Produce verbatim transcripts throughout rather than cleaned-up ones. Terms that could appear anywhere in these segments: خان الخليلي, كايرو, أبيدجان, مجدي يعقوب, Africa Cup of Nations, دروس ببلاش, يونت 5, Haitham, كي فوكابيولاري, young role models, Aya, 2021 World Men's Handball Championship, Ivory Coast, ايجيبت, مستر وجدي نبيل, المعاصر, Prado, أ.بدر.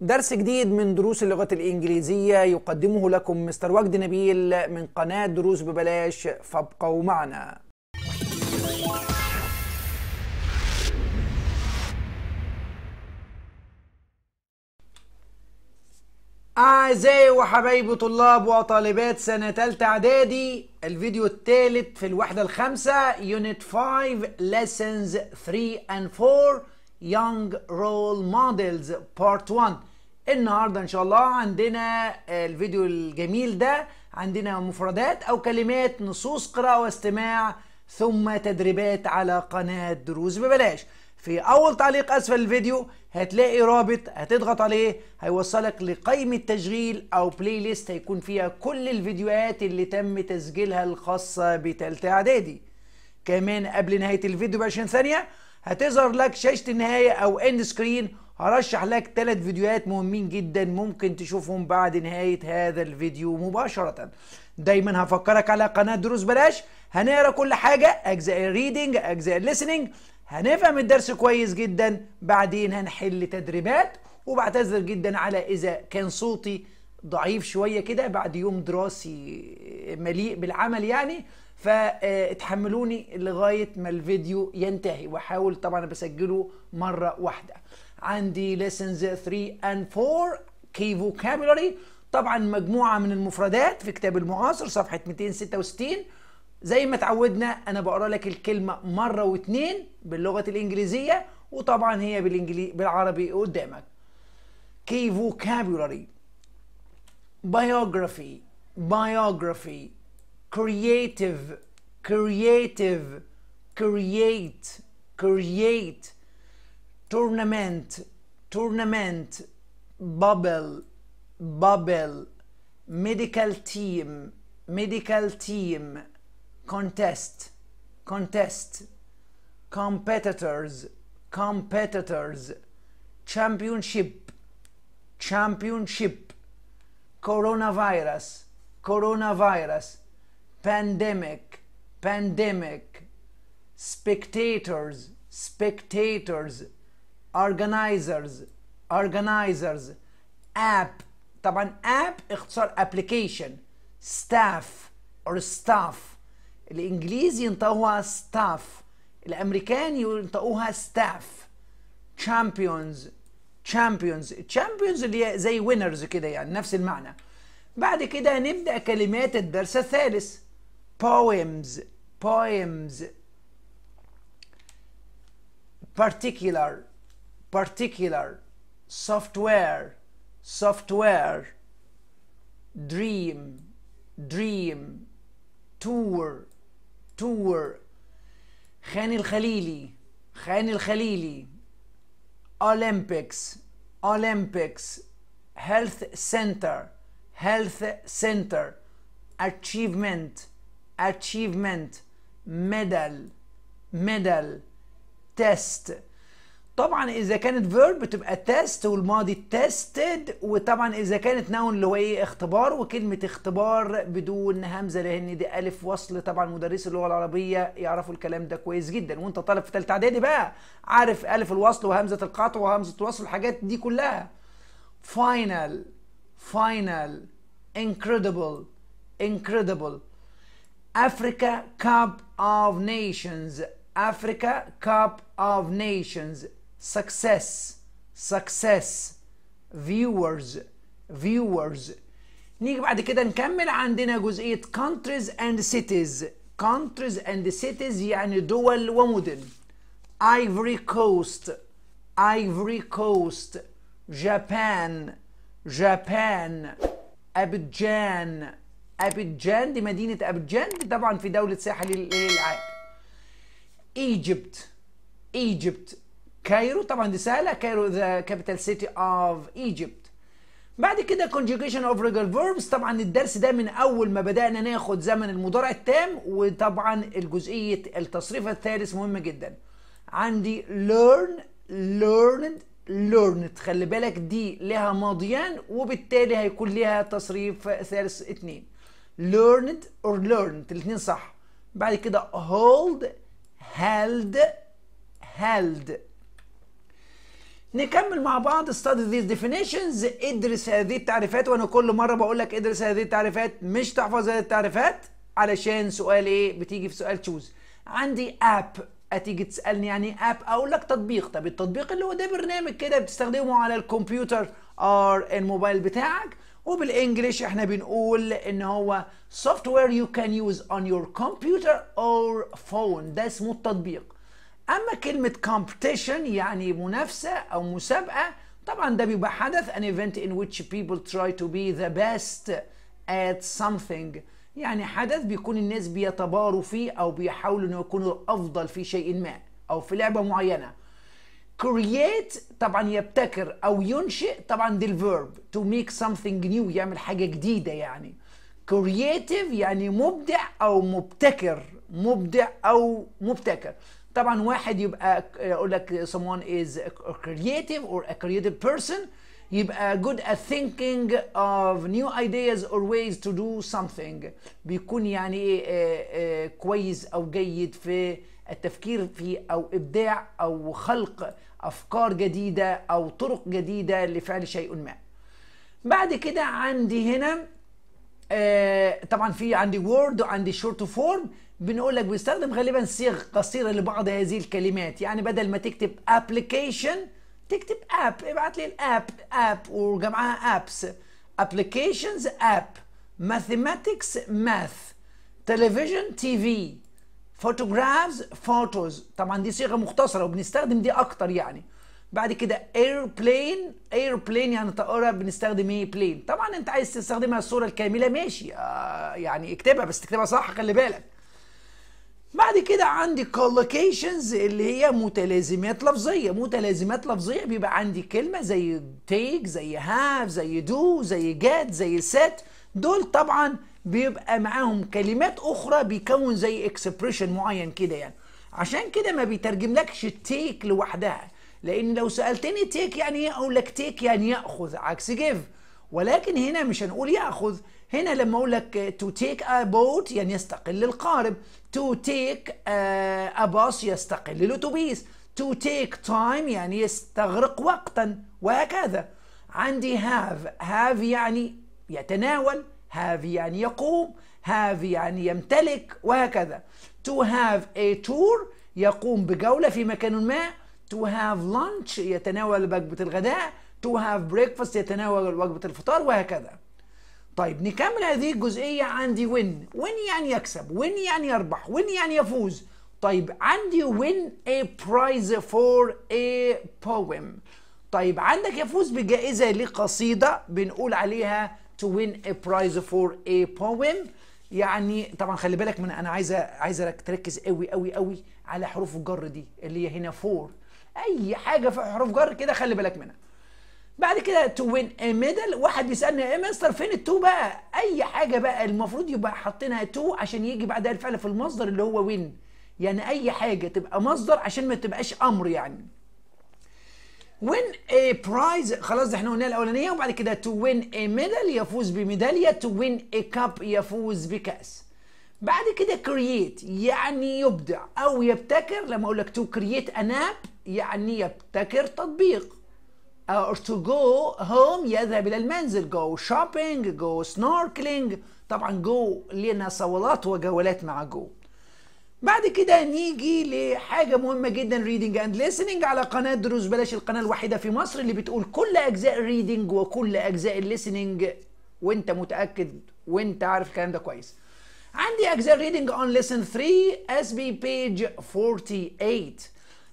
درس جديد من دروس اللغة الإنجليزية يقدمه لكم مستر وجدي نبيل من قناة دروس ببلاش، فابقوا معنا. أعزائي وحبايبي طلاب وطالبات سنة تالتة إعدادي، الفيديو الثالث في الوحدة الخامسة يونت خمسة ليسونز ثلاثة آند أربعة young role models part واحد. النهارده ان شاء الله عندنا الفيديو الجميل ده، عندنا مفردات او كلمات، نصوص قراءة واستماع، ثم تدريبات على قناة دروس ببلاش. في اول تعليق اسفل الفيديو هتلاقي رابط، هتضغط عليه هيوصلك لقائمة تشغيل او بلاي ليست هيكون فيها كل الفيديوهات اللي تم تسجيلها الخاصة بتالتة اعدادي. كمان قبل نهاية الفيديو ب عشرين ثانية هتظهر لك شاشة النهاية او اند سكرين، هرشح لك ثلاث فيديوهات مهمين جدا ممكن تشوفهم بعد نهاية هذا الفيديو مباشرة. دايما هفكرك على قناة دروس بلاش، هنقرا كل حاجة، اجزاء الريدنج، اجزاء الليسننج، هنفهم الدرس كويس جدا، بعدين هنحل تدريبات. وبعتذر جدا على اذا كان صوتي ضعيف شوية كده بعد يوم دراسي مليء بالعمل يعني، فاتحملوني لغاية ما الفيديو ينتهي، وحاول طبعا بسجله مرة واحدة. عندي lessons ثلاثة آند أربعة كي فوكابيولاري، طبعا مجموعة من المفردات في كتاب المعاصر صفحة مئتين وستة وستين. زي ما اتعودنا انا بقرا لك الكلمة مرة واتنين باللغة الانجليزية، وطبعا هي بالانجليزي بالعربي قدامك. كي فوكابيولاري، biography biography، creative creative، create create، tournament tournament، bubble bubble، medical team medical team، contest contest، competitors competitors، championship championship، coronavirus coronavirus، pandemic pandemic، spectators spectators، organizers organizers، app طبعا app اختصار application، staff or staff، الانجليزي ينطقوها staff، الامريكان ينطقوها staff، champions champions champions اللي هي زي winners كده يعني نفس المعنى. بعد كده هنبدأ كلمات الدرس الثالث. poems poems، particular particular، software software، dream dream، tour tour، خان الخليلي خان الخليلي، olympics olympics، health center health center، achievement achievement، medal medal، test. طبعا اذا كانت verb بتبقى test والماضي tested، وطبعا اذا كانت noun اللي هو ايه اختبار، وكلمه اختبار بدون همزه لان دي الف وصل، طبعا مدرسي اللغه العربيه يعرفوا الكلام ده كويس جدا، وانت طالب في ثالثه اعدادي بقى عارف الف الوصل وهمزه القطع وهمزه الوصل الحاجات دي كلها. final final، incredible incredible، Africa Cup of Nations Africa Cup of Nations، success success، viewers viewers. نيجي بعد كده نكمل، عندنا جزئية countries and cities countries and cities يعني دول ومدن. Ivory Coast Ivory Coast، Japan جابان، أبيدجان أبيدجان دي مدينة أبيدجان دي طبعا في دولة ساحل العاج. ايجيبت ايجيبت، كايرو طبعا دي سهلة، كايرو the capital city of Egypt. بعد كده conjugation of regular verbs، طبعا الدرس ده من أول ما بدأنا ناخد زمن المضارع التام، وطبعا الجزئية التصريف الثالث مهمة جدا. عندي learn learned learned، خلي بالك دي لها ماضيان وبالتالي هيكون لها تصريف ثالث اتنين، learned or learned الاتنين صح. بعد كده hold held held، نكمل مع بعض study these definitions. ادرس هذه التعريفات، وانا كل مره بقول لك ادرس هذه التعريفات مش تحفظ هذه التعريفات، علشان سؤال ايه بتيجي في سؤال تشوز. عندي app، هتيجي تسالني يعني app اقول لك تطبيق. طب التطبيق اللي هو ده برنامج كده بتستخدمه على الكمبيوتر او الموبايل بتاعك، وبالانجلش احنا بنقول ان هو software you can use on your computer or phone، ده اسمه التطبيق. اما كلمه competition يعني منافسه او مسابقه، طبعا ده بيبقى حدث an event in which people try to be the best at something، يعني حدث بيكون الناس بيتباروا فيه او بيحاولوا ان يكونوا افضل في شيء ما او في لعبه معينه. create طبعا يبتكر او ينشئ، طبعا دي الفيرب to make something new يعمل حاجه جديده، يعني creative يعني مبدع او مبتكر، مبدع او مبتكر. طبعا واحد يبقى اقول لك someone is a creative or a creative person، يبقى good at thinking of new ideas or ways to do something، بيكون يعني كويس او جيد في التفكير في او ابداع او خلق افكار جديده او طرق جديده لفعل شيء ما. بعد كده عندي هنا طبعا في عندي word وعندي short form، بنقول لك بيستخدم غالبا صيغ قصيره لبعض هذه الكلمات، يعني بدل ما تكتب application تكتب app، ابعت لي الاب اب وجمعها apps، applications app، mathematics math، television تي في، photographs photos، طبعا دي صيغه مختصره وبنستخدم دي اكتر يعني. بعد كده airplane، airplane يعني طائره، بنستخدم ايه plane، طبعا انت عايز تستخدمها الصوره الكامله ماشي، آه يعني اكتبها بس تكتبها صح خلي بالك. بعد كده عندي collocations اللي هي متلازمات لفظيه، متلازمات لفظيه بيبقى عندي كلمه زي take زي have زي do زي get زي set، دول طبعا بيبقى معاهم كلمات اخرى بيكون زي expression معين كده يعني. عشان كده ما بيترجملكش take لوحدها، لان لو سالتني take يعني ايه اقول لك take يعني ياخذ عكس give، ولكن هنا مش هنقول ياخذ، هنا لما اقول لك to take a boat يعني يستقل القارب، to take a bus يستقل الاتوبيس، to take time يعني يستغرق وقتا، وهكذا. عندي have، have يعني يتناول، have يعني يقوم، have يعني يمتلك، وهكذا. to have a tour يقوم بجولة في مكان ما، to have lunch يتناول وجبة الغداء، to have breakfast يتناول وجبة الفطار، وهكذا. طيب نكمل هذه الجزئية. عندي win، win يعني يكسب، win يعني يربح، win يعني يفوز. طيب عندي win a prize for a poem، طيب عندك يفوز بجائزة لقصيدة بنقول عليها to win a prize for a poem، يعني طبعا خلي بالك من انا عايزة عايزك تركز قوي قوي قوي على حروف الجر دي اللي هي هنا for، أي حاجة في حروف جر كده خلي بالك منها. بعد كده تو وين ميدل، واحد بيسالني يا مستر فين التو بقى، اي حاجه بقى المفروض يبقى حاطينها تو عشان يجي بعدها الفعل في المصدر اللي هو وين، يعني اي حاجه تبقى مصدر عشان ما تبقاش امر يعني. وين اي برايز خلاص احنا قلنا الاولانيه، وبعد كده تو وين اي ميدل يفوز بميداليه، تو وين اي كاب يفوز بكاس. بعد كده كرييت يعني يبدع او يبتكر، لما اقول لك تو كرييت ان اب يعني يبتكر تطبيق، or to go home يذهب إلى المنزل، go shopping go snorkeling، طبعا go لنا صولات وجولات مع go. بعد كده نيجي لحاجة مهمة جدا reading and listening على قناة دروس بلاش، القناة الوحيدة في مصر اللي بتقول كل أجزاء reading وكل أجزاء listening، وانت متأكد وانت عارف الكلام ده كويس. عندي أجزاء reading on lesson three اس بي page forty-eight.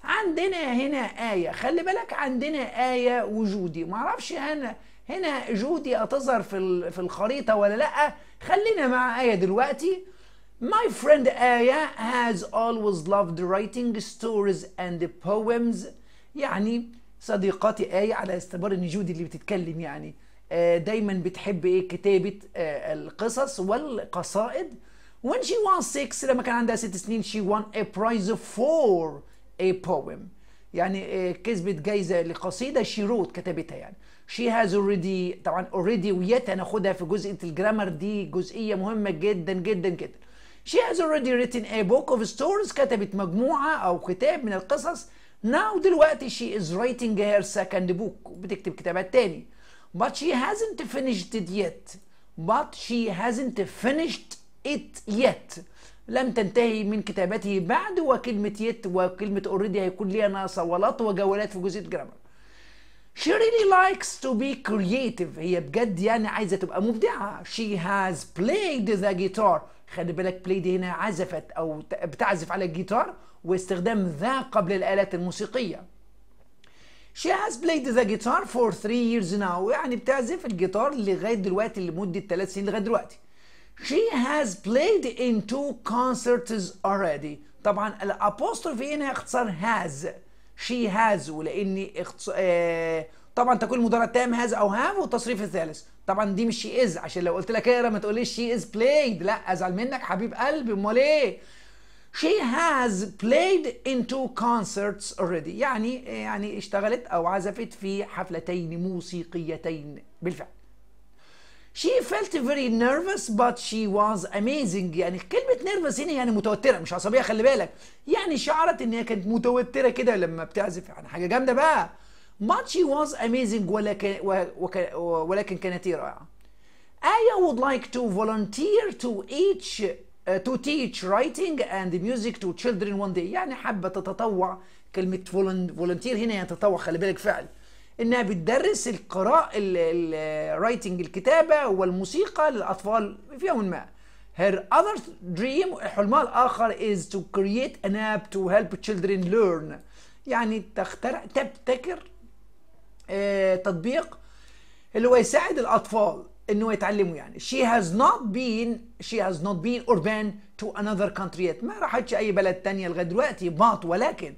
عندنا هنا آية، خلي بالك عندنا آية وجودي، معرفش هنا هنا جودي هتظهر في في الخريطة ولا لأ، خلينا مع آية دلوقتي. My friend آية has always loved writing stories and poems، يعني صديقتي آية على اعتبار إن جودي اللي بتتكلم يعني دايما بتحب إيه كتابة القصص والقصائد. When she was six لما كان عندها ست سنين she won a prize for a poem، يعني كسبت جايزة لقصيدة she wrote كتبتها يعني. she has already طبعا already وياتا هناخدها في جزئية الجرامر، دي جزئية مهمة جدا جدا جدا. she has already written a book of stories، كتبت مجموعة أو كتاب من القصص، Now دلوقتي she is writing her second book. بتكتب كتابات تاني. But she hasn't finished it yet. But she hasn't finished it yet. لم تنتهي من كتابته بعد. وكلمة يت وكلمة already هيكون ليها ناصولات وجولات في جزئية جرامر. She really likes to be creative. هي بجد يعني عايزة تبقى مبدعة. She has played the guitar. خلي بالك play دي هنا عزفت أو بتعزف على الجيتار واستخدام ذا قبل الآلات الموسيقية. She has played the guitar for three years now. يعني بتعزف الجيتار لغاية دلوقتي لمدة ثلاث سنين لغاية دلوقتي. She has played in two concerts already. طبعا الأبوستروفي هنا اختصار has. She has ولأني اختص... آه... طبعا تكون المضارع التام has أو have والتصريف الثالث. طبعا دي مش she is عشان لو قلت لك اقرا ما تقوليش she is played. لا أزعل منك حبيب قلبي أمال إيه؟ She has played in two concerts already. يعني يعني اشتغلت أو عزفت في حفلتين موسيقيتين بالفعل. She felt very nervous but she was amazing. يعني كلمة nervous هنا يعني متوترة مش عصبية خلي بالك. يعني شعرت ان هي كانت متوترة كده لما بتعزف يعني حاجة جامدة بقى. But she was amazing ولكن ولكن كانت رائعة. Aya would like to volunteer to each uh, to teach writing and music to children one day. يعني حابة تتطوع. كلمة volunteer هنا يعني تتطوع خلي بالك فعل. إنها بتدرس القراءة الرايتنج الكتابة والموسيقى للأطفال في يوم ما. Her other dream حلمها الآخر is to create an app to help children learn. يعني تخترع تبتكر آه, تطبيق اللي هو يساعد الأطفال إنه يتعلموا يعني. She has not been she has not been or been to another country yet. ما راحتش أي بلد تانية لغاية دلوقتي but ولكن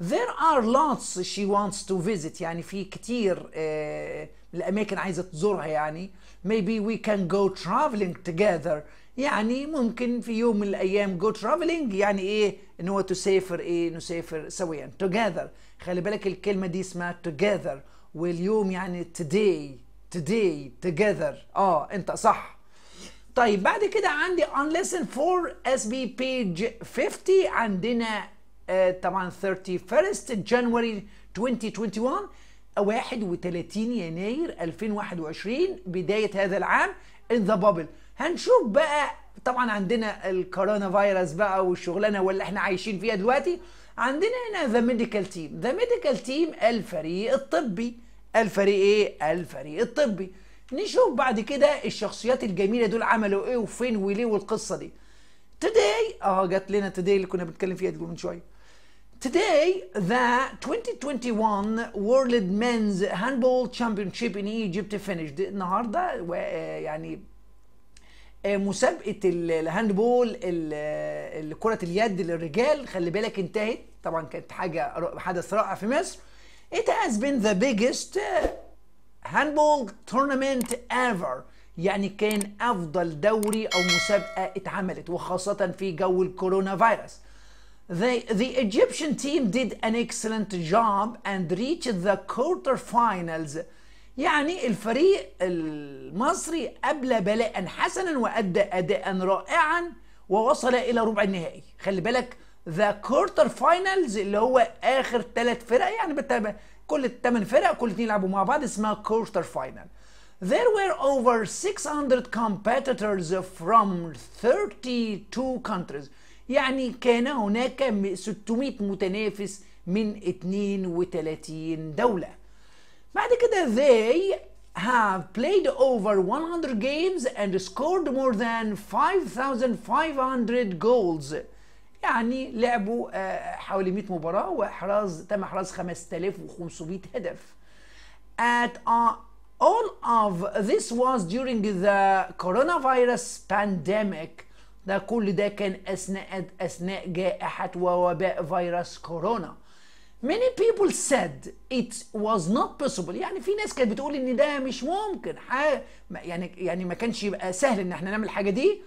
There are lots she wants to visit. يعني في كتير آه, الأماكن عايزة تزورها يعني. Maybe we can go traveling together. يعني ممكن في يوم من الأيام go traveling يعني إيه؟ إن هو تسافر إيه؟ نسافر سويا together. خلي بالك الكلمة دي اسمها together واليوم يعني today today together. آه أنت صح. طيب بعد كده عندي on lesson four S B page fifty عندنا آه طبعا thirty-first January twenty twenty-one واحد وثلاثين يناير ألفين وواحد وعشرين بداية هذا العام in the bubble. هنشوف بقى طبعا عندنا الكورونا فيروس بقى والشغلانة واللي احنا عايشين فيها دلوقتي. عندنا هنا the medical team. the medical team الفريق الطبي. الفريق ايه؟ الفريق الطبي. نشوف بعد كده الشخصيات الجميلة دول عملوا ايه وفين وليه والقصة دي. today اه جات لنا today اللي كنا بنتكلم فيها دول من شوية. Today, the twenty twenty-one World Men's Handball Championship in Egypt finished. النهارده يعني مسابقة الهاندبول كرة اليد للرجال خلي بالك انتهت. طبعا كانت حاجة حدث رائع في مصر. It has been the biggest handball tournament ever. يعني كان أفضل دوري أو مسابقة اتعملت وخاصة في جو الكورونا فيروس. The, the Egyptian team did an excellent job and reached the quarterfinals. يعني الفريق المصري أبلى بلاء حسنا وأدى أداء رائعا ووصل إلى ربع النهائي. خلي بالك the quarterfinals اللي هو آخر ثلاث فرق يعني كل الثمان فرق كل اتنين يلعبوا مع بعض اسمها quarterfinal. There were over six hundred competitors from thirty-two countries. يعني كان هناك ستمائة متنافس من اثنين وثلاثين دولة. بعد كده they have played over one hundred games and scored more than five thousand five hundred goals. يعني لعبوا حوالي مائة مباراة واحراز تم احراز خمسة آلاف وخمسمائة هدف. At all of this was during the coronavirus pandemic. ده كل ده كان أثناء أثناء جائحة ووباء فيروس كورونا. Many people said it was not possible. يعني في ناس كانت بتقول إن ده مش ممكن. يعني يعني ما كانش يبقى سهل إن احنا نعمل الحاجة دي.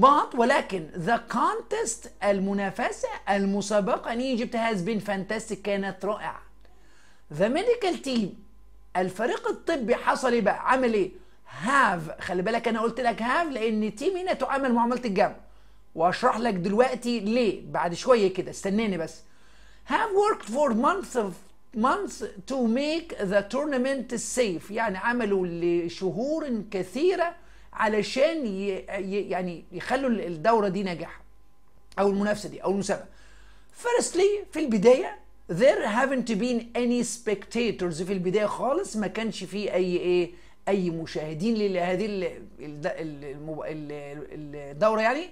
But ولكن the contest المنافسة المسابقة in Egypt has been fantastic كانت رائعة. The medical team الفريق الطبي حصل إيه بقى؟ عمل إيه؟ have خلي بالك انا قلت لك have لان تيم هنا تعامل معامله الجمع واشرح لك دلوقتي ليه بعد شويه كده استناني بس. have worked for months of months to make the tournament safe. يعني عملوا لشهور كثيرة علشان يعني يخلوا الدورة دي ناجحة أو المنافسة دي أو المسابقة. Firstly في البداية there haven't been any spectators. في البداية خالص ما كانش فيه أي إيه أي مشاهدين لهذه الدورة يعني.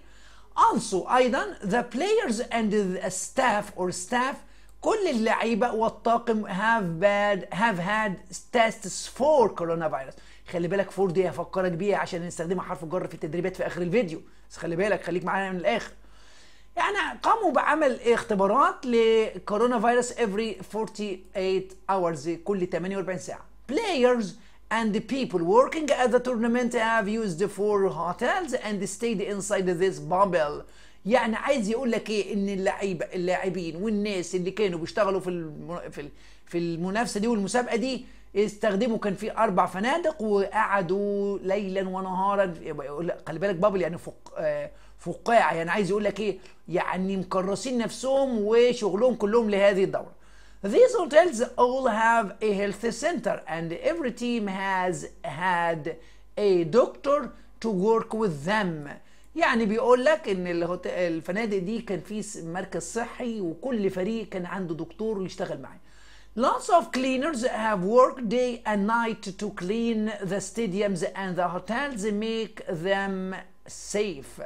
Also أيضا the players and the staff or staff كل اللعيبة والطاقم have bad have had tests for coronavirus. خلي بالك فور دي هفكرك بيها عشان نستخدمها حرف الجر في التدريبات في آخر الفيديو، بس خلي بالك خليك معانا من الآخر. يعني قاموا بعمل اختبارات لكورونا فيروس every forty-eight hours كل ثمانية وأربعين ساعة. Players and the people working at the tournament have used four hotels and stayed inside this bubble. يعني عايز يقول لك ايه ان اللعيبه اللاعبين والناس اللي كانوا بيشتغلوا في في المنافسه دي والمسابقه دي استخدموا كان في اربع فنادق وقعدوا ليلا ونهارا. خلي بالك بابل يعني فق فقاعه، يعني عايز يقول لك ايه يعني مكرسين نفسهم وشغلهم كلهم لهذه الدوره. These hotels all have a health center and every team has had a doctor to work with them. يعني بيقول لك ان الفنادق دي كان في مركز صحي وكل فريق كان عنده دكتور يشتغل معاه. Lots of cleaners have worked day and night to clean the stadiums and the hotels make them safe.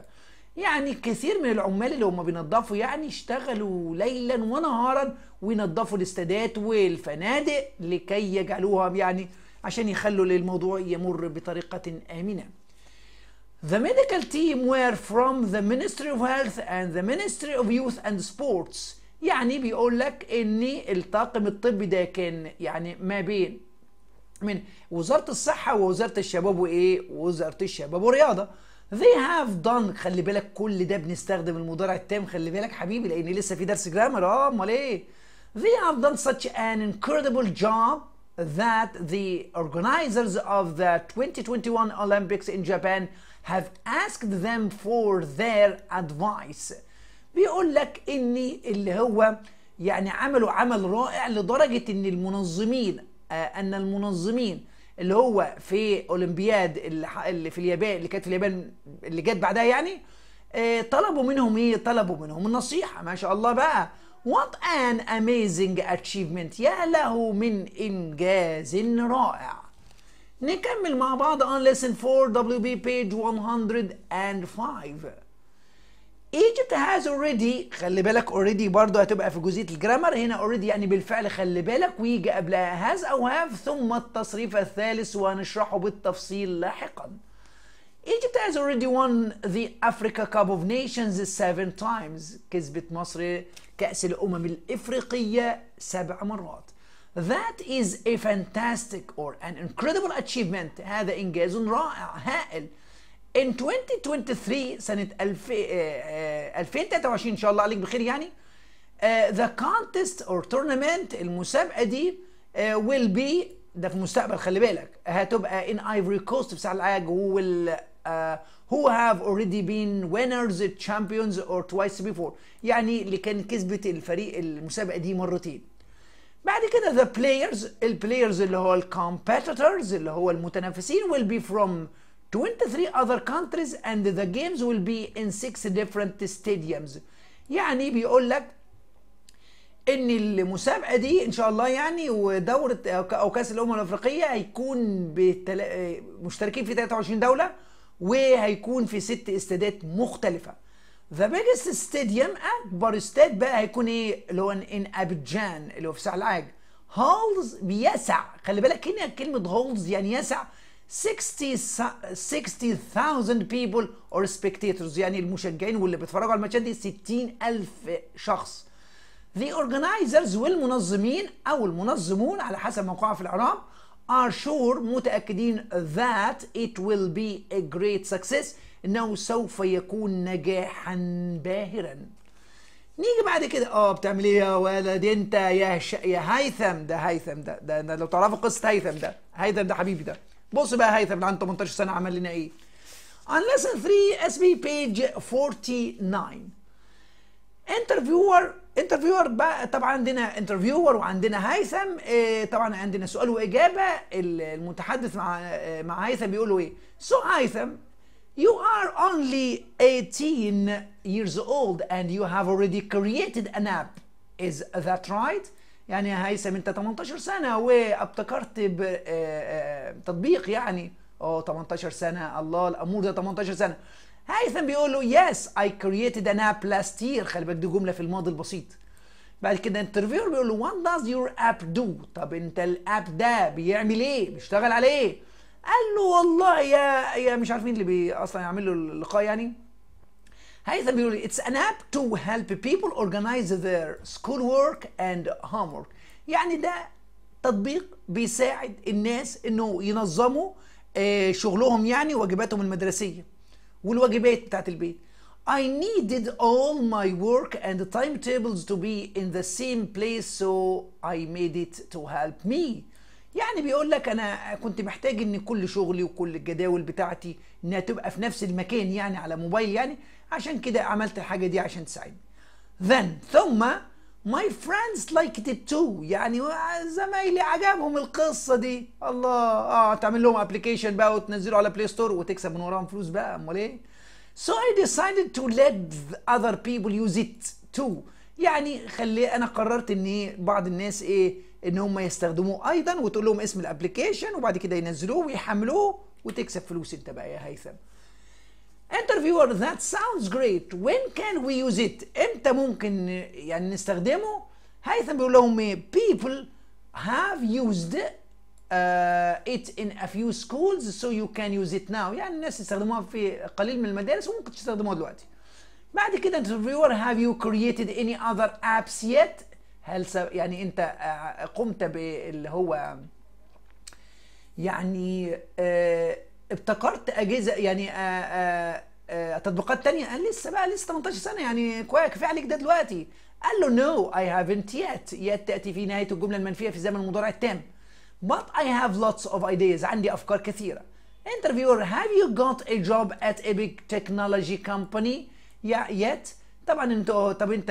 يعني كثير من العمال اللي هم بينظفوا يعني اشتغلوا ليلا ونهارا وينظفوا الاستادات والفنادق لكي يجعلوها يعني عشان يخلوا للموضوع يمر بطريقة آمنة. The medical team were from the Ministry of Health and the Ministry of Youth and Sports. يعني بيقول لك ان الطاقم الطبي ده كان يعني ما بين من وزارة الصحة ووزارة الشباب وايه ووزارة الشباب والرياضة. They have done خلي بالك كل ده بنستخدم المضارع التام، خلي بالك حبيبي لان لسه في درس جرامر. اه امال ايه. They have done such an incredible job that the organizers of the twenty twenty-one Olympics in Japan have asked them for their advice. بيقول لك ان اللي هو يعني عملوا عمل رائع لدرجه ان المنظمين آه ان المنظمين اللي هو في اولمبياد اللي في اليابان اللي كانت في اليابان اللي جت بعدها يعني آه طلبوا منهم ايه؟ طلبوا منهم النصيحه. ما شاء الله بقى. What an amazing achievement. يا له من انجاز رائع. نكمل مع بعض on lesson four W B page one oh five. Egypt has already خلي بالك already برضه هتبقى في جزئية الجرامر هنا already يعني بالفعل خلي بالك ويجي قبلها has أو have ثم التصريف الثالث وهنشرحه بالتفصيل لاحقا. Egypt has already won the Africa Cup of Nations seven times. كسبت مصر كأس الأمم الإفريقية سبع مرات. That is a fantastic or an incredible achievement. هذا إنجاز رائع هائل. In twenty twenty-three سنة ألفين وثلاثة وعشرين إن شاء الله عليك بخير يعني uh, the contest or tournament المسابقة دي uh, will be ده في المستقبل خلي بالك هتبقى in Ivory Coast في ساحل العاج. who will uh, who have already been winners champions or twice before. يعني اللي كان كسبت الفريق المسابقة دي مرتين. بعد كده the players البلايرز اللي هو الكومبيتيتورز اللي هو المتنافسين will be from twenty-three other countries and the games will be in six different stadiums. يعني بيقول لك ان المسابقه دي ان شاء الله يعني ودوره او كاس الامم الافريقيه هيكون بتل... مشتركين في ثلاثة وعشرين دولة وهيكون في ست استادات مختلفه. The biggest stadium اكبر استاد بقى هيكون ايه اللي هو ان ابيجان اللي هو في ساحل العاج. هولز بيسع خلي بالك هنا كلمه هولز يعني يسع sixty thousand people or spectators يعني المشجعين واللي بيتفرجوا على الماتشات دي ستين ألف شخص. The organizers والمنظمين أو المنظمون على حسب موقعها في الإعراب are sure متأكدين that it will be a great success إنه سوف يكون نجاحا باهرا. نيجي بعد كده اه بتعمل إيه يا ولد أنت يا ش... يا هيثم ده هيثم ده ده, ده لو تعرفوا قصة هيثم ده هيثم ده حبيبي ده. بص بقى هيثم اللي عنده ثمانية عشر سنة عمل لنا ايه؟ On lesson three S B page forty-nine. Interviewer انترفيور بقى، طبعا عندنا انترفيور وعندنا هيثم، اه طبعا عندنا سؤال واجابه. المتحدث مع اه مع هيثم بيقول له ايه؟ So هيثم you are only eighteen years old and you have already created an app, is that right؟ يعني يا هيثم انت تمنتاشر سنه وابتكرت بتطبيق، يعني اه تمنتاشر سنه، الله الامور ده تمنتاشر سنه. هيثم بيقول له yes I created an app last year، خلي بالك دي جمله في الماضي البسيط. بعد كده الانترفيور بيقول له what does your app do؟ طب انت الاب ده بيعمل ايه؟ بيشتغل على ايه؟ قال له والله يا يا مش عارف مين اللي بي اصلا يعمل له اللقاء يعني. هيثم بيقول لي it's an app to help people organize their schoolwork and homework، يعني ده تطبيق بيساعد الناس انه ينظموا شغلهم يعني واجباتهم المدرسيه والواجبات بتاعت البيت. I needed all my work and timetables to be in the same place so I made it to help me. يعني بيقول لك انا كنت محتاج ان كل شغلي وكل الجداول بتاعتي انها تبقى في نفس المكان يعني على موبايل يعني، عشان كده عملت الحاجه دي عشان تساعدني. then ثم my friends liked it too، يعني زمايلي عجبهم القصه دي. الله، اه تعمل لهم ابلكيشن بقى وتنزله على بلاي ستور وتكسب من وراهم فلوس بقى، امال ايه؟ so I decided to let other people use it too، يعني خلي انا قررت ان بعض الناس ايه ان هم يستخدموه ايضا، وتقول لهم اسم الابلكيشن وبعد كده ينزلوه ويحملوه وتكسب فلوس انت بقى يا هيثم. انترفيور that sounds great when can we use it؟ امتى ممكن يعني نستخدمه؟ هيثم بيقول لهم people have used uh, it in a few schools so you can use it now، يعني الناس يستخدموها في قليل من المدارس وممكن تستخدموها دلوقتي. بعد كده انترفيور have you created any other apps yet؟ هل يعني انت قمت باللي هو يعني اه ابتكرت اجهزه يعني اه اه تطبيقات ثانيه؟ قال لسه بقى، لسه تمنتاشر سنه يعني كفايه عليك ده دلوقتي. قال له نو اي هافنت يت، يت تاتي في نهايه الجمله المنفيه في الزمن المضارع التام. بات اي هاف لوتس اوف ايديز، عندي افكار كثيره. انترفيور هاف يو جوت ا جوب ات ايبك تكنولوجي كومباني يت؟ طبعا انت طب انت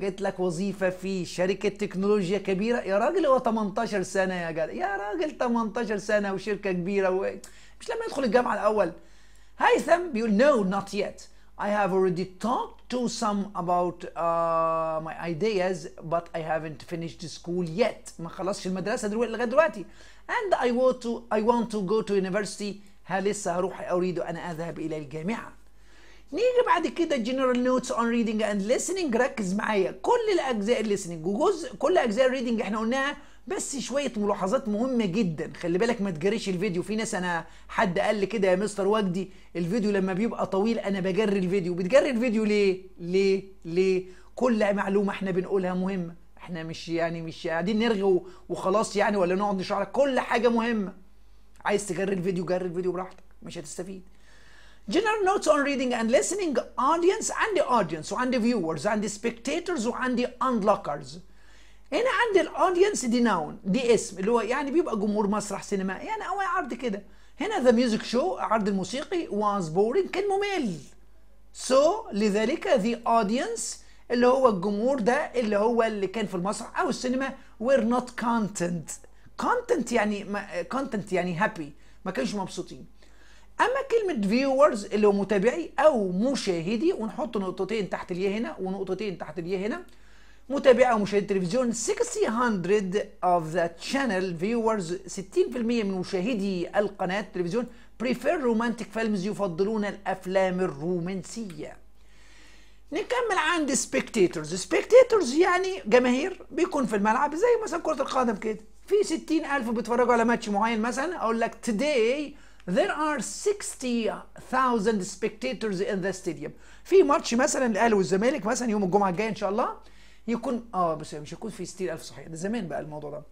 جات لك وظيفه في شركه تكنولوجيا كبيره يا راجل، هو تمنتاشر سنه يا جدع يا راجل، تمنتاشر سنه وشركه كبيره و... مش لما يدخل الجامعه الاول. هيثم بيقول نو نوت يت I have already talked to some about uh, my ideas but I haven't finished school yet، ما خلصتش المدرسه دلوقتي لغايه دلوقتي. and I want to I want to go to university، ها لسه هروح، اريد ان اذهب الى الجامعه. نيجي بعد كده جنرال نوتس اون ريدنج اند ليسننج، ركز معايا كل الاجزاء الليسننج وجزء كل اجزاء الريدنج احنا قلناها، بس شويه ملاحظات مهمه جدا، خلي بالك ما تجريش الفيديو. في ناس، انا حد قال لي كده يا مستر وجدي الفيديو لما بيبقى طويل انا بجري الفيديو. بتجري الفيديو ليه؟ ليه؟ ليه؟ كل معلومه احنا بنقولها مهمه، احنا مش يعني مش قاعدين نرغي وخلاص يعني، ولا نقعد نشرح لك كل حاجه مهمه. عايز تجري الفيديو جري الفيديو براحتك، مش هتستفيد. General notes on reading and listening، audience عندي audience وعندي viewers وعندي spectators وعندي unlockers. هنا عندي الاودينس دي ناون، دي اسم اللي هو يعني بيبقى جمهور مسرح سينما يعني او عرض كده. هنا the music show عرض الموسيقي was boring كان ممل. so لذلك the audience اللي هو الجمهور ده اللي هو اللي كان في المسرح او السينما were not content. content يعني content يعني happy، ما كانوش مبسوطين. اما كلمه فيورز اللي هو متابعي او مشاهدي، ونحط نقطتين تحت الياء هنا ونقطتين تحت الياء هنا، متابعي او مشاهدي التلفزيون ستمية of the channel viewers، ستين بالمية من مشاهدي القناه التلفزيون prefer romantic films، يفضلون الافلام الرومانسيه. نكمل عند spectators، spectators يعني جماهير، بيكون في الملعب زي مثلا كره القدم كده، في ستين ألف بيتفرجوا على ماتش معين مثلا، اقول لك today there are sixty thousand spectators in the stadium. في ماتش مثلا الاهلي والزمالك مثلا يوم الجمعه الجايه ان شاء الله، يكون اه بس مش هيكون في ستين ألف صحيح، ده زمان بقى الموضوع ده.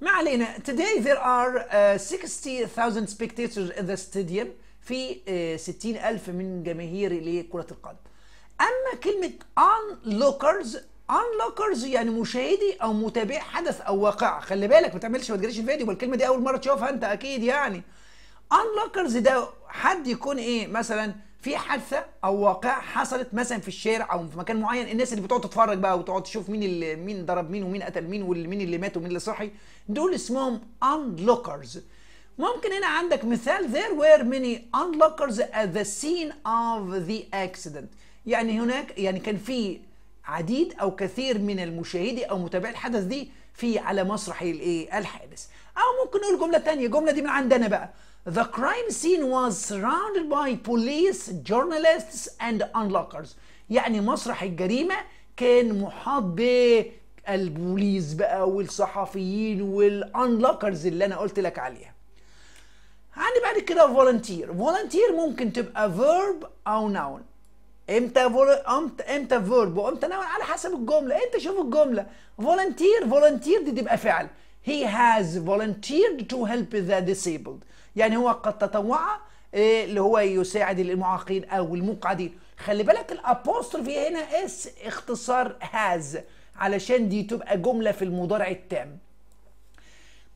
ما علينا. today there are uh, sixty thousand spectators in the stadium، في uh, ستين ألف من جماهير لكره القدم. اما كلمه onlookers، onlookers يعني مشاهدي او متابع حدث او واقعه، خلي بالك ما تعملش ما تجريش الفيديو، والكلمه دي اول مره تشوفها انت اكيد يعني. unlockers ده حد يكون ايه مثلا في حادثه او واقعه حصلت مثلا في الشارع او في مكان معين، الناس اللي بتقعد تتفرج بقى وتقعد تشوف مين اللي مين ضرب مين ومين قتل مين ومين اللي مات ومين اللي صحي، دول اسمهم onlookers. ممكن هنا عندك مثال there were many onlookers at the scene of the accident، يعني هناك يعني كان في عديد او كثير من المشاهدي او متابعي الحدث دي في على مسرح الايه الحادث. او ممكن نقول جمله ثانيه، الجمله دي من عندنا بقى The crime scene was surrounded by police, journalists and onlookers. يعني مسرح الجريمة كان محاط بالبوليس بقى والصحفيين والانلوكرز اللي أنا قلت لك عليها. عندي بعد كده volunteer. volunteer ممكن تبقى verb أو noun. امتى امتى verb وامتى noun على حسب الجملة، أنت شوف الجملة. volunteer volunteer دي تبقى فعل. He has volunteered to help the disabled. يعني هو قد تطوع اللي هو يساعد المعاقين او المقعدين. خلي بالك الابوستروفي هنا اس اختصار هاز علشان دي تبقى جمله في المضارع التام.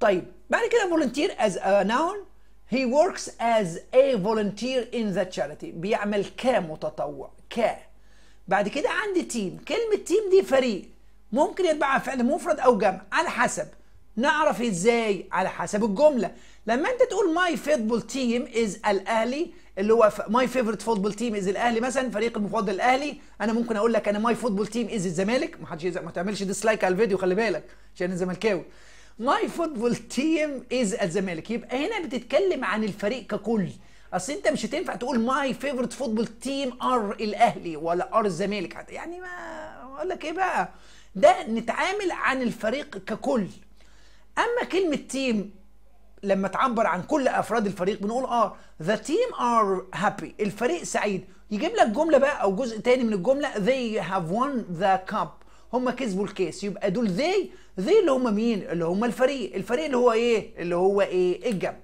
طيب بعد كده فولنتير از ا نون، هي وركس از ا فولنتير ان ذا تشاريتي، بيعمل كمتطوع ك. بعد كده عندي تيم، كلمه تيم دي فريق ممكن يتبعها فعل مفرد او جمع على حسب. نعرف ازاي؟ على حسب الجمله. لما انت تقول ماي فوتبول تيم از الاهلي، اللي هو ماي فيفورت فوتبول تيم از الاهلي مثلا، فريق المفضل الاهلي، انا ممكن اقول لك انا ماي فوتبول تيم از الزمالك، ما حدش ما تعملش ديسلايك على الفيديو خلي بالك عشان الزملكاوي. ماي فوتبول تيم از الزمالك، يبقى هنا بتتكلم عن الفريق ككل. اصل انت مش هتنفع تقول ماي فيفورت فوتبول تيم ار الاهلي ولا ار الزمالك حتى، يعني ما اقول لك ايه بقى، ده نتعامل عن الفريق ككل. اما كلمه تيم لما تعبر عن كل افراد الفريق بنقول اه ذا تيم ار هابي، الفريق سعيد. يجيب لك جمله بقى او جزء تاني من الجمله they have won the cup، هم كسبوا الكاس، يبقى دول they they اللي هم مين؟ اللي هم الفريق، الفريق اللي هو ايه؟ اللي هو ايه؟ الجمع.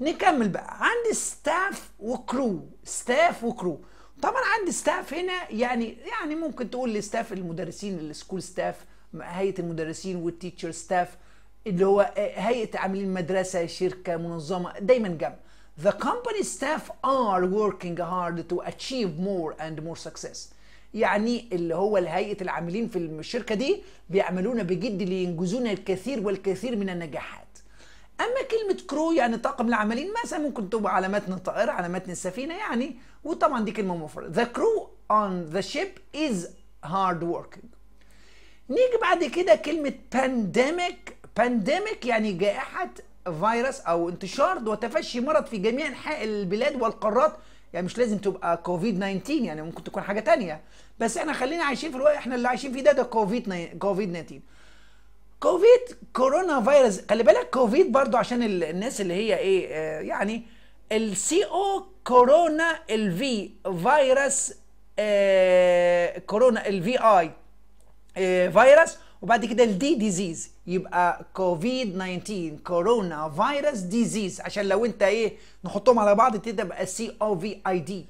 نكمل بقى عندي ستاف وكرو، ستاف وكرو. طبعا عندي ستاف هنا يعني يعني ممكن تقول لي ستاف المدرسين، السكول ستاف، هيئه المدرسين والتيتشر ستاف اللي هو هيئة عاملين مدرسة، شركة، منظمة، دايما جنب. The company staff are working hard to achieve more and more success. يعني اللي هو هيئة العاملين في الشركة دي بيعملون بجد لينجزون الكثير والكثير من النجاحات. أما كلمة كرو يعني طاقم العاملين مثلا، ممكن تبقى على متن الطائرة، على متن السفينة يعني، وطبعا دي كلمة مفردة. The crew on the ship is hard working. نيجي بعد كده كلمة pandemic. بانديميك يعني جائحة فيروس أو انتشار وتفشي مرض في جميع أنحاء البلاد والقارات، يعني مش لازم تبقى كوفيد تسعتاشر، يعني ممكن تكون حاجة تانية، بس احنا خلينا عايشين في الوقت احنا اللي عايشين فيه ده ده كوفيد كوفيد تسعتاشر. كوفيد كورونا فيروس، خلي بالك كوفيد برضو عشان الناس اللي هي ايه يعني السي او كورونا الفي فيروس اه كورونا الفي اي اه فيروس، وبعد كده الدي ديزيز، يبقى كوفيد تسعتاشر كورونا فيروس ديزيز، عشان لو انت ايه نحطهم على بعض تبقى سي او في اي دي.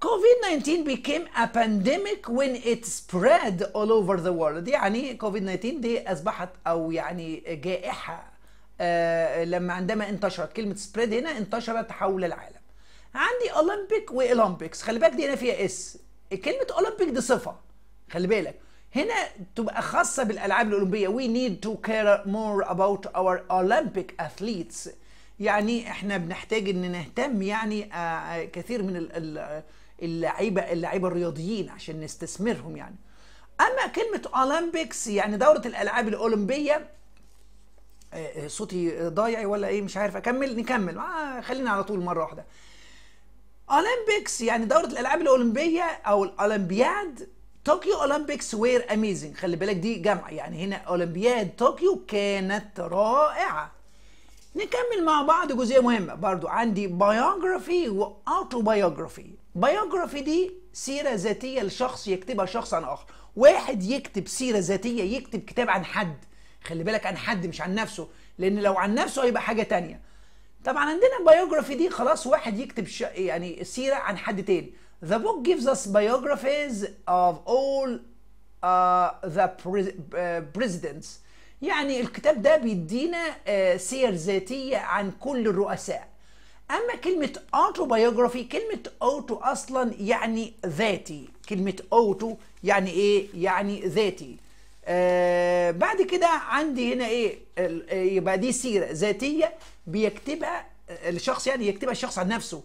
كوفيد تسعتاشر became a pandemic when it spread all over the world. يعني كوفيد تسعتاشر دي اصبحت او يعني جائحه آه لما عندما انتشرت، كلمه سبريد هنا انتشرت حول العالم. عندي اولمبيك واولمبيكس، خلي بالك دي هنا فيها اس، كلمه اولمبيك دي صفه خلي بالك، هنا تبقى خاصة بالألعاب الأولمبية. We need to care more about our Olympic athletes. يعني احنا بنحتاج ان نهتم يعني كثير من اللعيبة اللعيبة الرياضيين عشان نستثمرهم يعني. أما كلمة أولمبيكس يعني دورة الألعاب الأولمبية، صوتي ضايع ولا إيه مش عارف أكمل، نكمل آه خلينا على طول مرة واحدة. أولمبيكس يعني دورة الألعاب الأولمبية أو الأولمبياد. طوكيو أولمبيكس وير أميزنج، خلي بالك دي جمع، يعني هنا أولمبياد طوكيو كانت رائعة. نكمل مع بعض جزئية مهمة برضو، عندي بايوغرافي وأوتوبايوغرافي. بايوغرافي دي سيرة ذاتية لشخص يكتبها شخص عن آخر، واحد يكتب سيرة ذاتية، يكتب كتاب عن حد، خلي بالك عن حد مش عن نفسه، لأن لو عن نفسه هيبقى حاجة تانية. طبعا عندنا بايوغرافي دي خلاص واحد يكتب ش... يعني سيرة عن حد تاني. The book gives us biographies of all uh, the presidents. يعني الكتاب ده بيدينا سير ذاتية عن كل الرؤساء. اما كلمه autobiography، كلمه اوتو اصلا يعني ذاتي، كلمه اوتو يعني ايه؟ يعني ذاتي. آه بعد كده عندي هنا ايه؟ يبقى دي سيره ذاتيه بيكتبها الشخص، يعني يكتبها الشخص عن نفسه،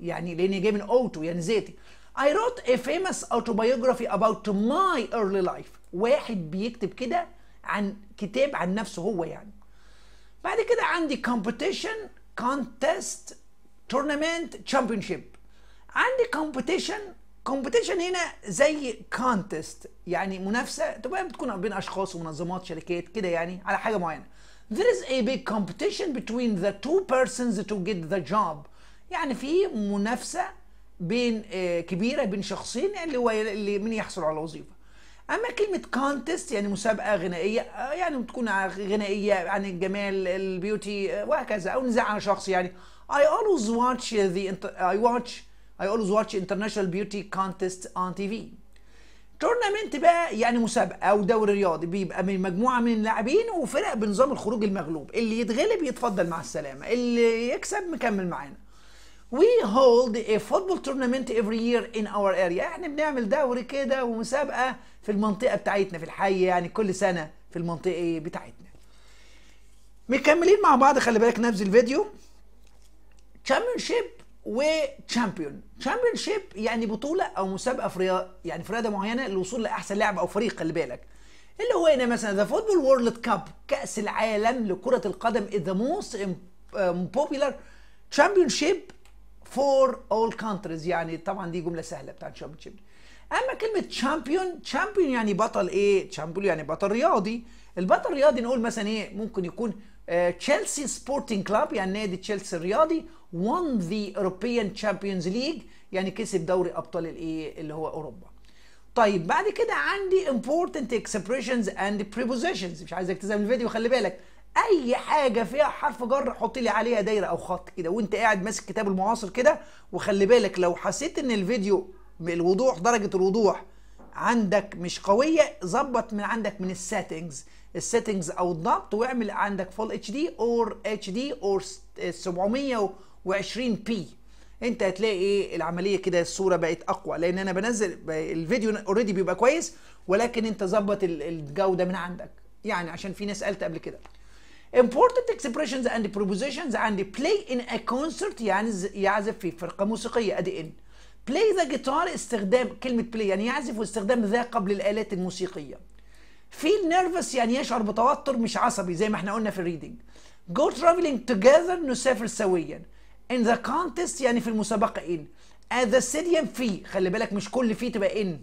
يعني لان جاي من اوتو يعني ذاتي. I wrote a famous autobiography about my early life. واحد بيكتب كده عن كتاب عن نفسه هو يعني. بعد كده عندي competition، contest، tournament، championship. عندي competition، competition هنا زي contest يعني منافسة، تبقى بتكون بين أشخاص ومنظمات شركات كده يعني على حاجة معينة. There is a big competition between the two persons to get the job. يعني في منافسة بين كبيرة بين شخصين اللي هو اللي مين يحصل على وظيفة. اما كلمه كونتست يعني مسابقه غنائيه، يعني بتكون غنائيه عن الجمال البيوتي وهكذا، او نزاع عن شخص يعني. I always watch the I watch I always watch international beauty contest on تي في. تورنمنت بقى يعني مسابقه او دوري رياضي بيبقى من مجموعه من اللاعبين وفرق بنظام الخروج المغلوب، اللي يتغلب يتفضل مع السلامه، اللي يكسب مكمل معانا. We hold a football tournament every year in our area. يعني بنعمل دوري كده ومسابقة في المنطقة بتاعتنا في الحي، يعني كل سنة في المنطقة بتاعتنا. مكملين مع بعض، خلي بالك نبذ الفيديو. championship و champion. championship يعني بطولة أو مسابقة في رياضة، يعني في رياضة معينة للوصول لأحسن لاعب أو فريق، خلي بالك. اللي هو هنا مثلا the football world cup، كأس العالم لكرة القدم is the most popular championship for all countries. يعني طبعا دي جمله سهله بتاعه championship. اما كلمه champion، champion يعني بطل. ايه champion؟ يعني بطل رياضي. البطل الرياضي نقول مثلا ايه؟ ممكن يكون تشيلسي سبورتنج كلاب، يعني نادي تشيلسي الرياضي won the European Champions League، يعني كسب دوري ابطال الايه اللي هو اوروبا. طيب بعد كده عندي important expressions and prepositions. مش عايزك تزعل من الفيديو، خلي بالك اي حاجه فيها حرف جر حط لي عليها دايره او خط كده وانت قاعد ماسك كتاب المعاصر كده. وخلي بالك لو حسيت ان الفيديو بالوضوح درجه الوضوح عندك مش قويه، ظبط من عندك من السيتنجز، السيتنجز او الضبط، واعمل عندك فول اتش دي اور اتش دي اور سبعمية وعشرين بي. انت هتلاقي ايه العمليه كده، الصوره بقت اقوى، لان انا بنزل الفيديو اوريدي بيبقى كويس، ولكن انت ظبط الجوده من عندك يعني، عشان في ناس قالت قبل كده. important expressions and prepositions. عندي play in a concert، يعني يعزف في فرقه موسيقيه، ادي ان. play the guitar، استخدام كلمه play يعني يعزف، واستخدام ذا قبل الالات الموسيقيه. feel nervous يعني يشعر بتوتر، مش عصبي زي ما احنا قلنا في الريدنج. go traveling together، نسافر سويا. in the contest يعني في المسابقه ان. at the stadium في، خلي بالك مش كل في تبقى ان.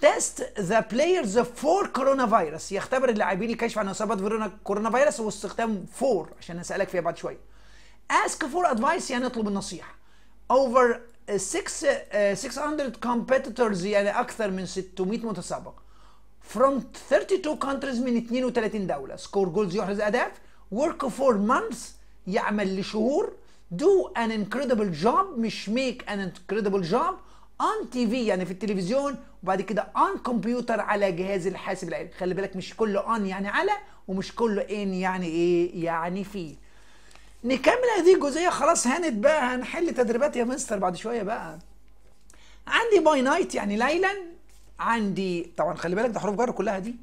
تيست ذا بلايرز فور كورونا فيروس، يختبر اللاعبين الكشف عن اصابه كورونا فيروس واستخدام فور عشان هسالك فيها بعد شويه. اسك فور ادفايس يعني اطلب النصيحه. اوفر ستمية كومبيتيتورز يعني اكثر من ستمية متسابق. فروم اتنين وتلاتين كونتريز من اتنين وتلاتين دوله. سكور جولز يحرز اهداف. ورك فور مانثس يعمل لشهور. دو ان انكريدبل جوب مش ميك ان انكريدبل جوب. اون تي في يعني في التلفزيون، وبعد كده اون كمبيوتر على جهاز الحاسب الآلي، خلي بالك مش كله اون يعني على، ومش كله ان يعني ايه؟ يعني في. نكمل هذه الجزئيه، خلاص هانت بقى، هنحل تدريبات يا مستر بعد شويه بقى. عندي باي نايت يعني ليلا، عندي طبعا خلي بالك ده حروف جر كلها دي.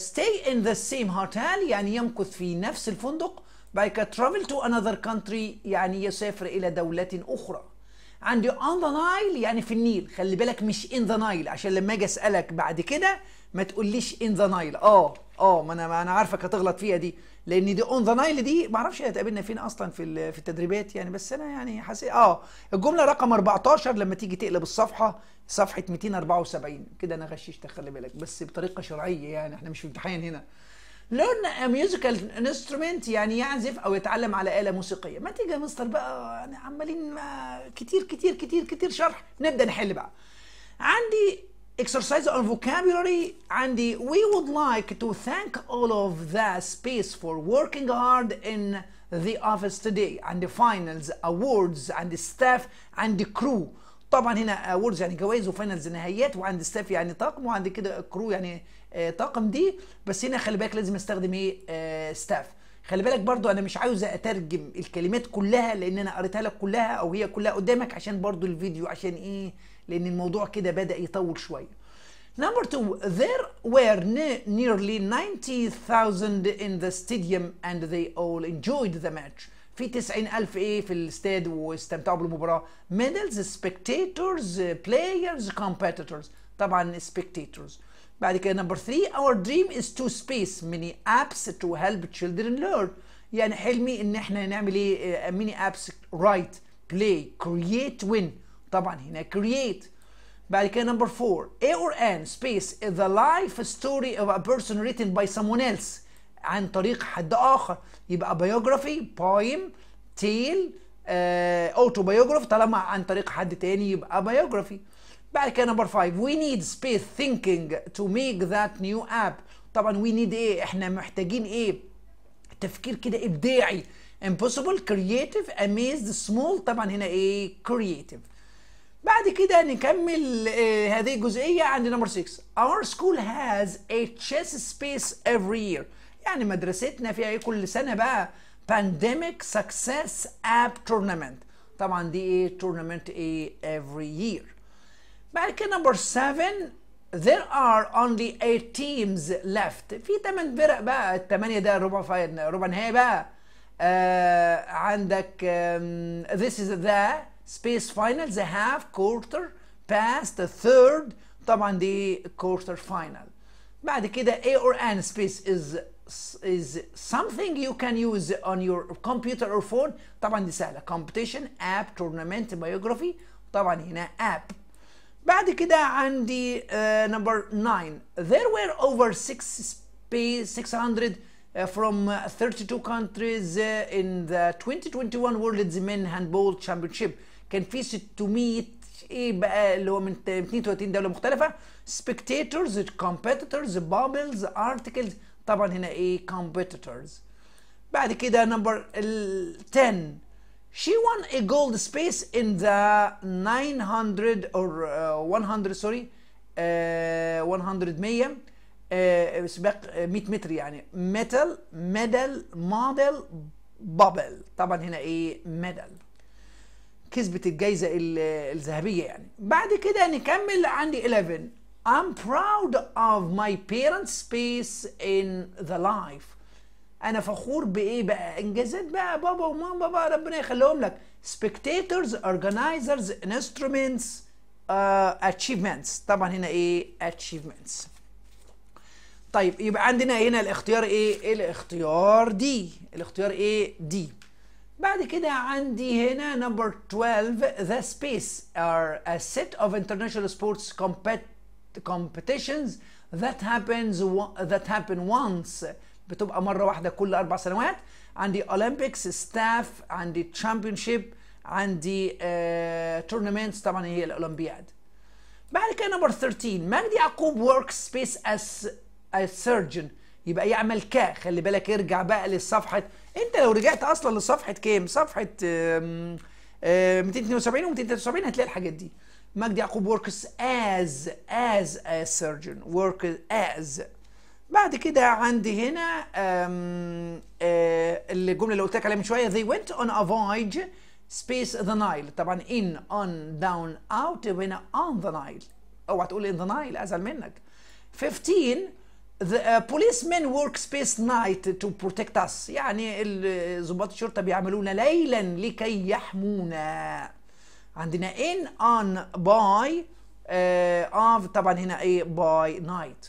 ستاي ان ذا سيم هوتيل يعني يمكث في نفس الفندق. بعد كده ترافل تو انذر كونتري يعني يسافر الى دوله اخرى. عندي on the Nile يعني في النيل، خلي بالك مش in the Nile، عشان لما اجي اسالك بعد كده ما تقوليش in the Nile. اه اه ما انا ما انا عارفك هتغلط فيها دي، لان دي on the Nile دي ما اعرفش هتقابلنا فين اصلا في في التدريبات يعني، بس انا يعني حاسس. اه الجمله رقم اربعتاشر لما تيجي تقلب الصفحه، صفحه ميتين اربعة وسبعين كده، انا غششتك خلي بالك بس بطريقه شرعيه يعني، احنا مش في امتحان هنا. learn a musical instrument يعني يعزف او يتعلم على آلة موسيقية. ما تيجي يا مستر بقى، انا عمالين كتير كتير كتير كتير شرح، نبدأ نحل بقى. عندي exercise on vocabulary، عندي we would like to thank all of the space for working hard in the office today. عندي finals، awards، عندي staff، عندي crew. طبعا هنا awards يعني جوائز، وفاينلز نهائيات، وعندي staff يعني طاقم، وعندي كده crew يعني طاقم دي، بس هنا خلي بالك لازم استخدم ايه؟ آه ستاف. خلي بالك برضو انا مش عاوزه اترجم الكلمات كلها لان انا قريتها لك كلها او هي كلها قدامك عشان برضو الفيديو، عشان ايه؟ لان الموضوع كده بدا يطول شويه. Number two, there were nearly ninety thousand in the stadium and they all enjoyed the match. في تسعين ألف ايه في الاستاد واستمتعوا بالمباراه. Medals, spectators, players, competitors. طبعا spectators. بعد كده number three, our dream is to space mini apps to help children learn. يعني حلمي ان احنا نعمل ايه؟ mini apps, write, play, create, win. طبعا هنا create. بعد كده number four, A or N space is the life story of a person written by someone else. عن طريق حد آخر، يبقى biography, poem, tale, uh, autobiography. طالما عن طريق حد تاني يبقى biography. بعد كده number five, we need space thinking to make that new app. طبعا we need ايه؟ احنا محتاجين ايه؟ تفكير كده إبداعي. Impossible, creative, amazed, small. طبعا هنا ايه؟ creative. بعد كده نكمل آه هذه الجزئية عند نمبر ستة. Our school has a chess space every year. يعني مدرستنا فيها كل سنة بقى Pandemic Success App Tournament. طبعا دي ايه؟ Tournament ايه؟ every year. بعد كده نمبر سبعة. There are only eight teams left. في تمن فرق بقى، التمانية ده ربع فاينل ربع نهائي بقى. آه عندك آه This is the space finals, the half, quarter, past, the third. طبعا دي quarter final. بعد كده A or N space is is something you can use on your computer or phone. طبعا دي سهله. competition, app, tournament, biography. طبعا هنا app. بعد كده عندي uh, number nine. There were over six hundred Uh, from uh, thirty-two countries uh, in the twenty twenty-one World Men's Handball Championship. كان في ستمية ايه بقى اللي هو من اثنين وثلاثين دولة مختلفة. spectators, competitors, bubbles, articles. طبعا هنا ايه؟ competitors. بعد كده number ten. She won a gold space in the nine hundred or uh, one hundred sorry uh, one hundred مية سباق مية متر يعني. ميتال, ميدل, موديل, بابل. طبعا هنا ايه؟ ميدل. كسبت الجائزه الذهبيه يعني. بعد كده نكمل عندي eleven. I'm proud of my parents' space in the life. انا فخور بايه بقى؟ انجازات بقى بابا وماما بقى، ربنا يخليهم لك. spectators, organizers, instruments, uh, achievements. طبعا هنا ايه؟ achievements. طيب يبقى عندنا هنا الاختيار ايه؟ الاختيار دي. الاختيار ايه؟ دي. بعد كده عندي هنا نمبر twelve. The space are a set of international sports competitions that happens that happen once. بتبقى مرة واحدة كل أربع سنوات. عندي Olympics, staff، عندي championship، عندي uh, tournaments. طبعا هي الأولمبياد. بعد كده نمبر thirteen. مجدي يعقوب works space as A surgeon. يبقى يعمل ك. خلي بالك ارجع بقى للصفحة. انت لو رجعت اصلا لصفحة كام؟ صفحة اه اه مئتين واثنين وسبعين و مئتين وثلاثة وسبعين هتلاقي الحاجات دي. مجدي يعقوب وركس از از a surgeon. ورك از. بعد كده عندي هنا اه الجملة اللي قلت لك عليها من شوية. They went on a voyage space the Nile. طبعا in on down out هنا on the Nile. اوعى تقول in the Nile، ازعل منك. fifteen. The uh, policemen work space night to protect us. يعني ضباط الشرطة بيعملون ليلا لكي يحمونا. عندنا in on by uh, of. طبعا هنا ايه؟ by night.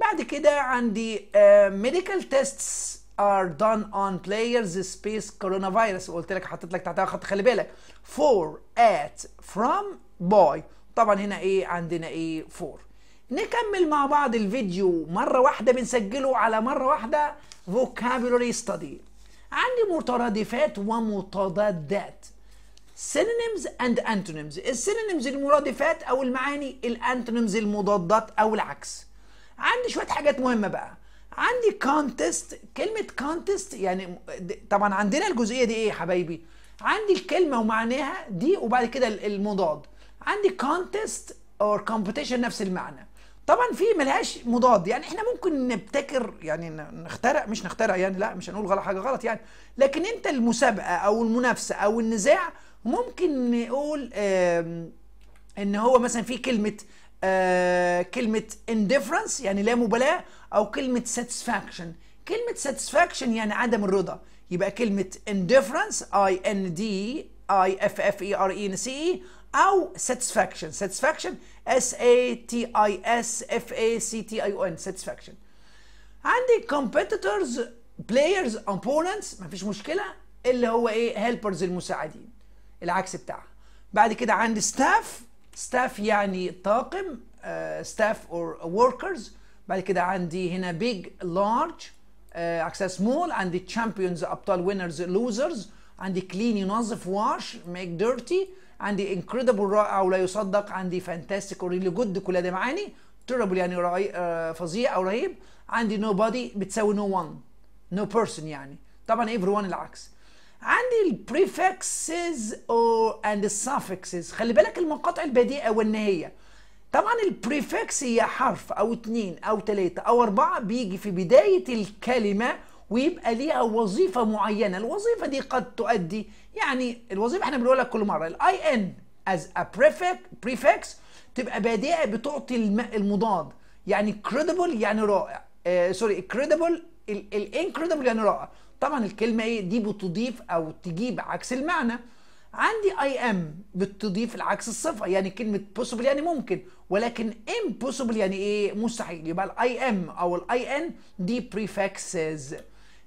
بعد كده عندي uh, medical tests are done on players space coronavirus. قلت لك حطيت لك تحتها خط، خلي بالك. for, at, from, by. طبعا هنا ايه؟ عندنا ايه؟ for. نكمل مع بعض الفيديو مرة واحدة، بنسجله على مرة واحدة. vocabulary study. عندي مترادفات ومتضادات. synonyms and antonyms. السينونيمز المرادفات أو المعاني، الانتونيمز المضادات أو العكس. عندي شوية حاجات مهمة بقى. عندي contest. كلمة contest يعني طبعا عندنا الجزئية دي ايه يا حبايبي؟ عندي الكلمة ومعناها دي وبعد كده المضاد. عندي contest or competition نفس المعنى. طبعا في ملهاش مضاد، يعني احنا ممكن نبتكر، يعني نخترع، مش نخترع يعني، لا مش هنقول غلط حاجه غلط يعني، لكن انت المسابقه او المنافسه او النزاع ممكن نقول آه ان هو مثلا في كلمه آه كلمه انديفرنس يعني لا مبالاه، او كلمه ساتسفاكشن. كلمه ساتسفاكشن يعني عدم الرضا، يبقى كلمه انديفرنس اي ان دي اي اف اف اي ار اي ان سي اي، او satisfaction satisfaction s a t i s f a c t i o n satisfaction. عندي competitors players opponents مفيش مشكله، اللي هو ايه helpers المساعدين العكس بتاعها. بعد كده عندي staff staff يعني طاقم uh, staff or workers. بعد كده عندي هنا big large uh, عكسها small. عندي champions ابطال winners losers. عندي clean ينظف wash make dirty. عندي انكريدبل رائع ولا يصدق. عندي فانتاستيك وريلي جود كل ده معاني. تيربل يعني رائع فظيع او رهيب. عندي نو بادي بتساوي نو وان نو بيرسون يعني طبعا ايفري وان العكس. عندي البريفكسز او اند السافكسز، خلي بالك المقاطع البديهه والنهيه. طبعا البريفكس هي حرف او اتنين او تلاته او اربعه بيجي في بدايه الكلمه ويبقى ليها وظيفه معينه، الوظيفه دي قد تؤدي، يعني الوظيفه احنا بنقولها كل مره الاي ان از ا بريفكس تبقى بادئه بتعطي المضاد، يعني كريديبل يعني رائع، آه سوري كريديبل الانكريديبل يعني رائع. طبعا الكلمه ايه دي بتضيف او تجيب عكس المعنى. عندي اي ام بتضيف العكس الصفه، يعني كلمه بوسيبل يعني ممكن، ولكن امبوسيبل يعني ايه مستحيل. يبقى الاي ام او الاي ان دي بريفكسز.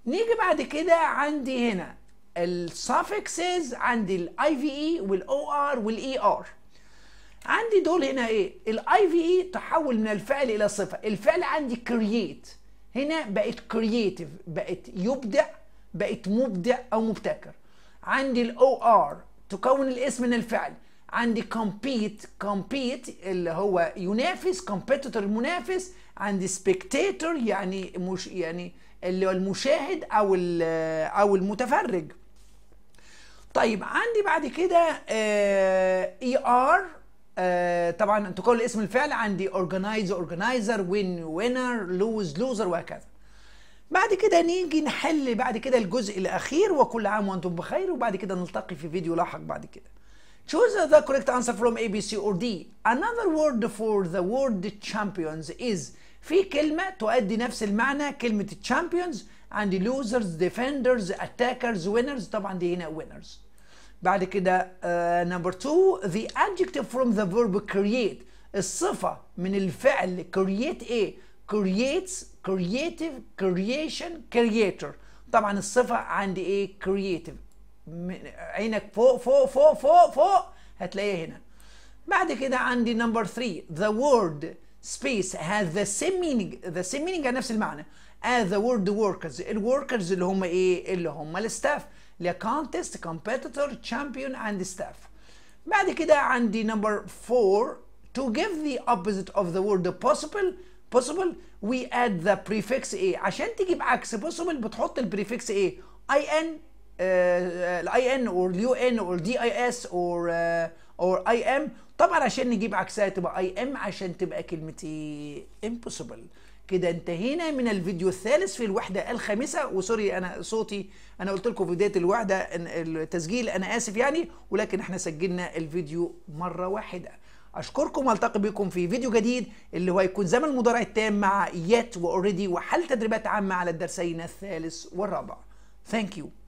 نيجي بعد كده عندي هنا السافكسز، عندي الاي في اي والاو ار والاي ار. عندي دول هنا ايه الاي في اي تحول من الفعل الى صفه. الفعل عندي كرييت، هنا بقت كرييتيف، بقت يبدع، بقت مبدع او مبتكر. عندي الاو ار تكون الاسم من الفعل. عندي كومبيت، كومبيت اللي هو ينافس، كومبيتيتور منافس. عندي سبيكتاتور يعني مش يعني اللي هو المشاهد او او المتفرج. طيب عندي بعد كده اي ار طبعا تكون الاسم الفعل. عندي اورجنايز اورجنايزر، وين وينر، لوز لوزر، وهكذا. بعد كده نيجي نحل بعد كده الجزء الاخير، وكل عام وانتم بخير، وبعد كده نلتقي في فيديو لاحق بعد كده. Choose the correct answer from A, B, C or D. Another word for the word champions is في كلمة تؤدي نفس المعنى كلمة champions. عندي losers, defenders, attackers, winners. طبعا دي هنا winners. بعد كده uh, number two the adjective from the verb create. الصفة من الفعل create ايه creates, creative, creation, creator. طبعا الصفة عندي ايه creative. عينك فوق فوق فوق فوق فوق هتلاقيها هنا. بعد كده عندي نمبر ثلاثة the word space has the same meaning. the same meaning يعني نفس المعنى as the word workers. الworkers اللي هم ايه اللي هم الستاف، اللي هي contest competitor champion and staff. بعد كده عندي نمبر أربعة to give the opposite of the word possible possible we add the prefix ايه. عشان تجيب عكس possible بتحط البريفكس ايه in الاي ان او اليو ان او الدي اي اس او او اي ام. طبعا عشان نجيب عكسها تبقى اي ام عشان تبقى كلمتي امبوسيبل. كده انتهينا من الفيديو الثالث في الوحده الخامسه. وسوري انا صوتي، انا قلت لكم في بدايه الوحده التسجيل انا اسف يعني، ولكن احنا سجلنا الفيديو مره واحده. اشكركم والتقي بكم في فيديو جديد اللي هو هيكون زمن المضارع التام مع يات واوريدي وحل تدريبات عامه على الدرسين الثالث والرابع. ثانك يو.